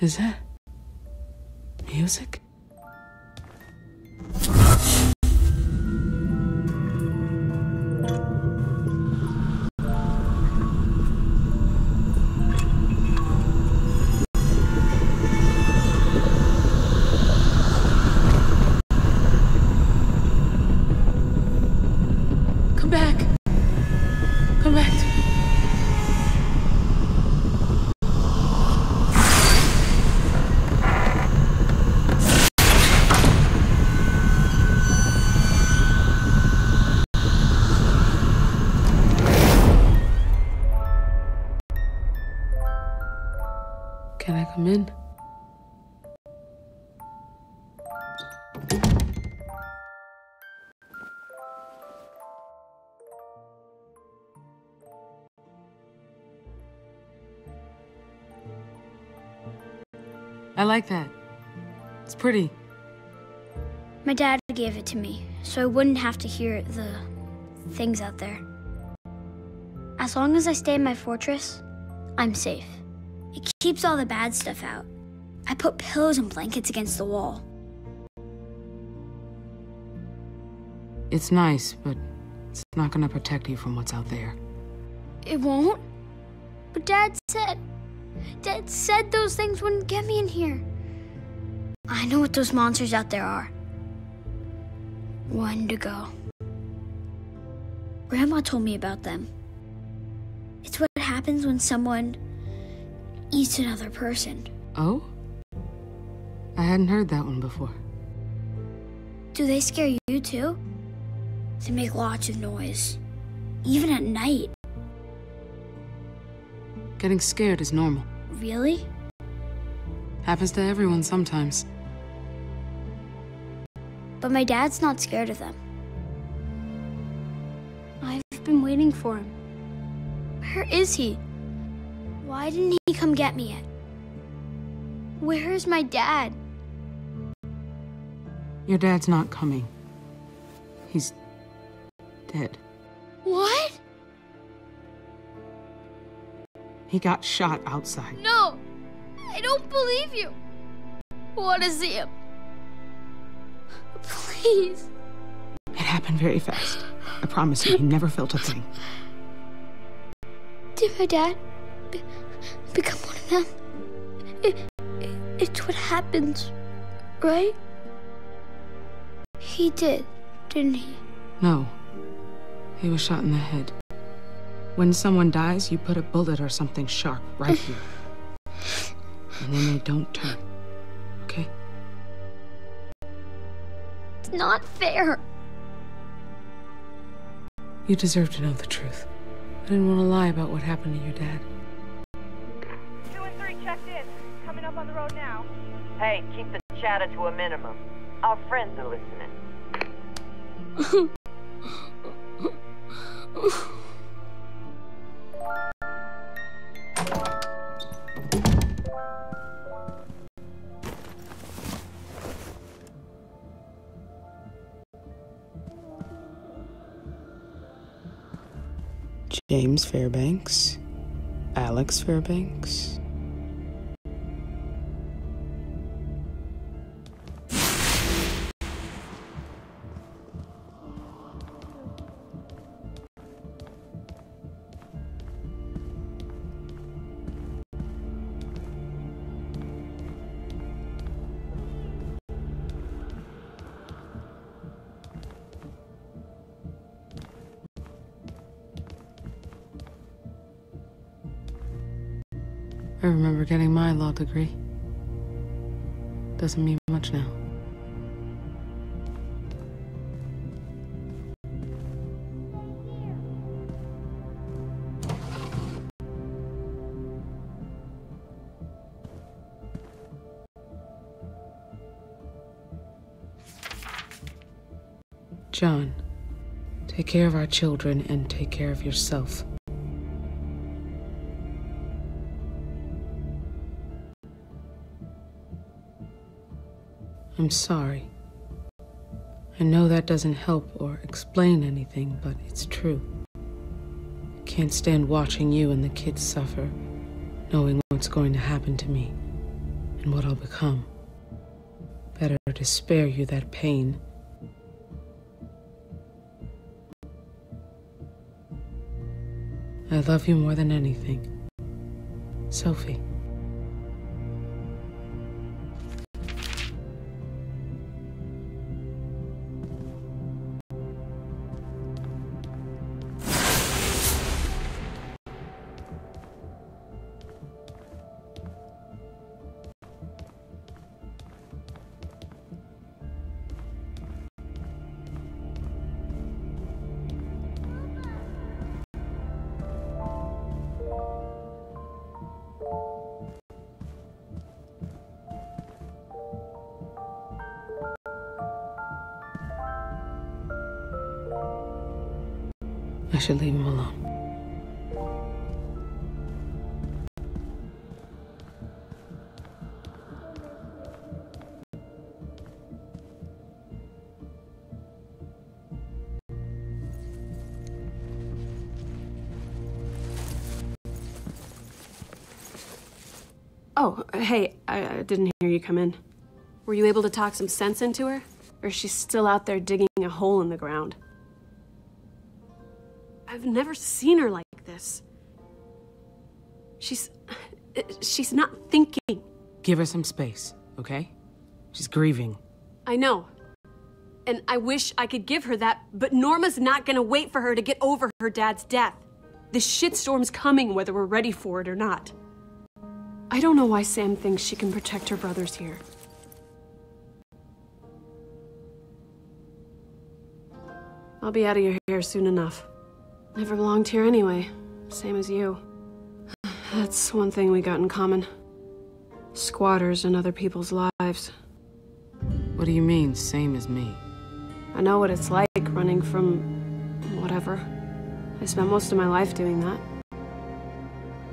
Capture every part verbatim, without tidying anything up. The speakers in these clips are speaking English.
Is that music? Can I come in? I like that. It's pretty. My dad gave it to me, so I wouldn't have to hear the things out there. As long as I stay in my fortress, I'm safe. It keeps all the bad stuff out. I put pillows and blankets against the wall. It's nice, but it's not gonna protect you from what's out there. It won't? But Dad said... Dad said those things wouldn't get me in here. I know what those monsters out there are. Wendigo. Grandma told me about them. It's what happens when someone... eats another person. Oh? I hadn't heard that one before. Do they scare you too? They make lots of noise, even at night. Getting scared is normal. Really? Happens to everyone sometimes. But my dad's not scared of them. I've been waiting for him. Where is he? Why didn't he come get me yet? Where is my dad? Your dad's not coming. He's... dead. What? He got shot outside. No! I don't believe you! I want to see him. Please. It happened very fast. I promise you, he never felt a thing. Did my dad... Be become one of them? It, it, it's what happens, right? He did, didn't he? No. He was shot in the head. When someone dies, you put a bullet or something sharp right here. And then they don't turn, okay? It's not fair. You deserve to know the truth. I didn't want to lie about what happened to your dad. Coming up on the road now. Hey, keep the chatter to a minimum. Our friends are listening. James Fairbanks, Alex Fairbanks. I remember getting my law degree. Doesn't mean much now. John, take care of our children and take care of yourself. I'm sorry. I know that doesn't help or explain anything, but it's true. I can't stand watching you and the kids suffer, knowing what's going to happen to me. and what I'll become. Better to spare you that pain. I love you more than anything, Sophie. I should leave him alone. Oh, hey, I, I didn't hear you come in. Were you able to talk some sense into her? Or is she still out there digging a hole in the ground? I've never seen her like this. She's... she's not thinking. Give her some space, okay? She's grieving. I know. And I wish I could give her that, but Norma's not gonna wait for her to get over her dad's death. This shitstorm's coming whether we're ready for it or not. I don't know why Sam thinks she can protect her brothers here. I'll be out of your hair soon enough. Never belonged here anyway, same as you. That's one thing we got in common. Squatters in other people's lives. What do you mean, same as me? I know what it's like running from whatever. I spent most of my life doing that.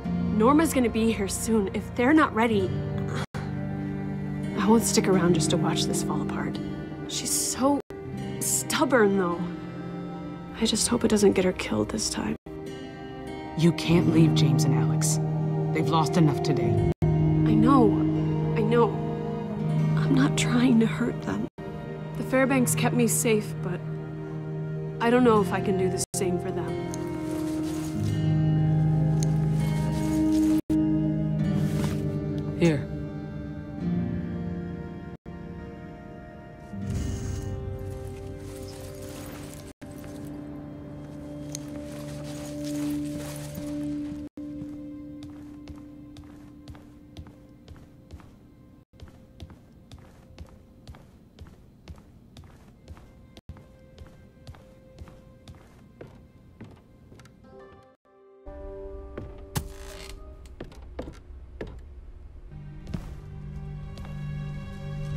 Norma's gonna be here soon. If they're not ready, I won't stick around just to watch this fall apart. She's so stubborn, though. I just hope it doesn't get her killed this time. You can't leave James and Alex. They've lost enough today. I know. I know. I'm not trying to hurt them. The Fairbanks kept me safe, but I don't know if I can do the same for them. Here.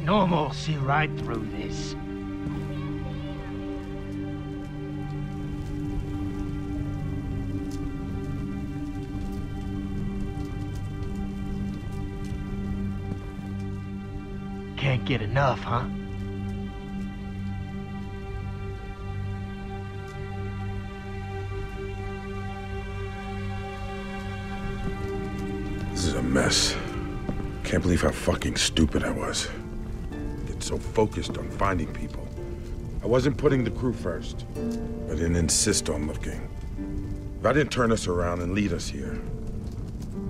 Norma will see right through this. Can't get enough, huh? This is a mess. Can't believe how fucking stupid I was. So focused on finding people. I wasn't putting the crew first. I didn't insist on looking. If I didn't turn us around and lead us here,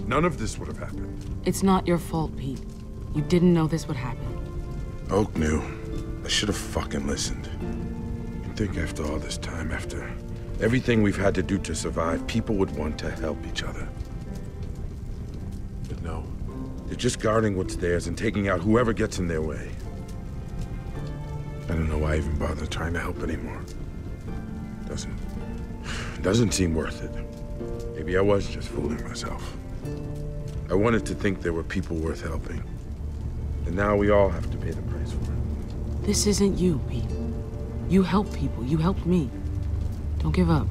none of this would have happened. It's not your fault, Pete. You didn't know this would happen. Oak knew. I should have fucking listened. You'd think after all this time, after everything we've had to do to survive, people would want to help each other. But no. They're just guarding what's theirs and taking out whoever gets in their way. I don't know why I even bother trying to help anymore. Doesn't... doesn't seem worth it. Maybe I was just fooling myself. I wanted to think there were people worth helping. And now we all have to pay the price for it. This isn't you, Pete. You help people. You helped me. Don't give up.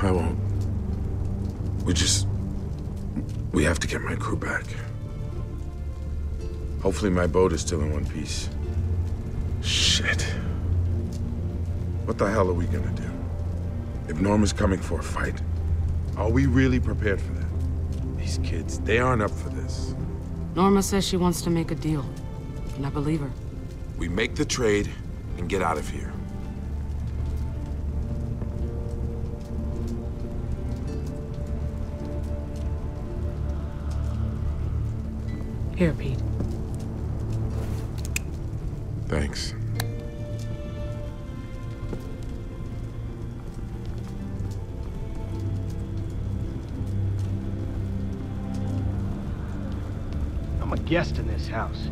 I won't. We just... we have to get my crew back. Hopefully my boat is still in one piece. Shit. What the hell are we gonna do? If Norma's coming for a fight, are we really prepared for that? These kids, they aren't up for this. Norma says she wants to make a deal, and I believe her. We make the trade and get out of here. Here, Pete. Thanks. I'm a guest in this house.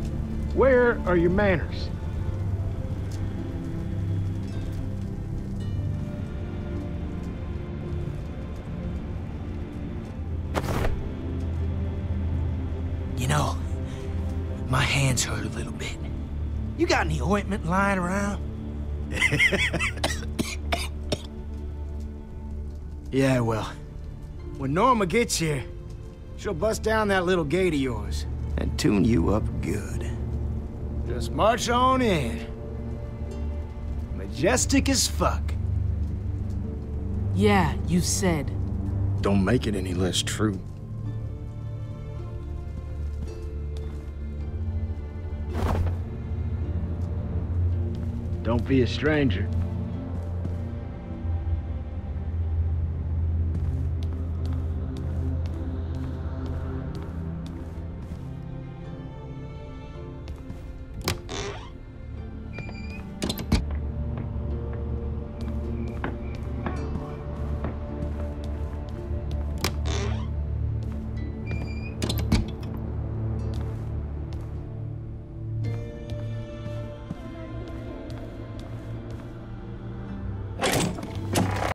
Where are your manners? You know, my hands hurt a little bit. You got any ointment lying around? Yeah, well, when Norma gets here, she'll bust down that little gate of yours. And tune you up good. Just march on in. Majestic as fuck. Yeah, you said. Don't make it any less true. Don't be a stranger.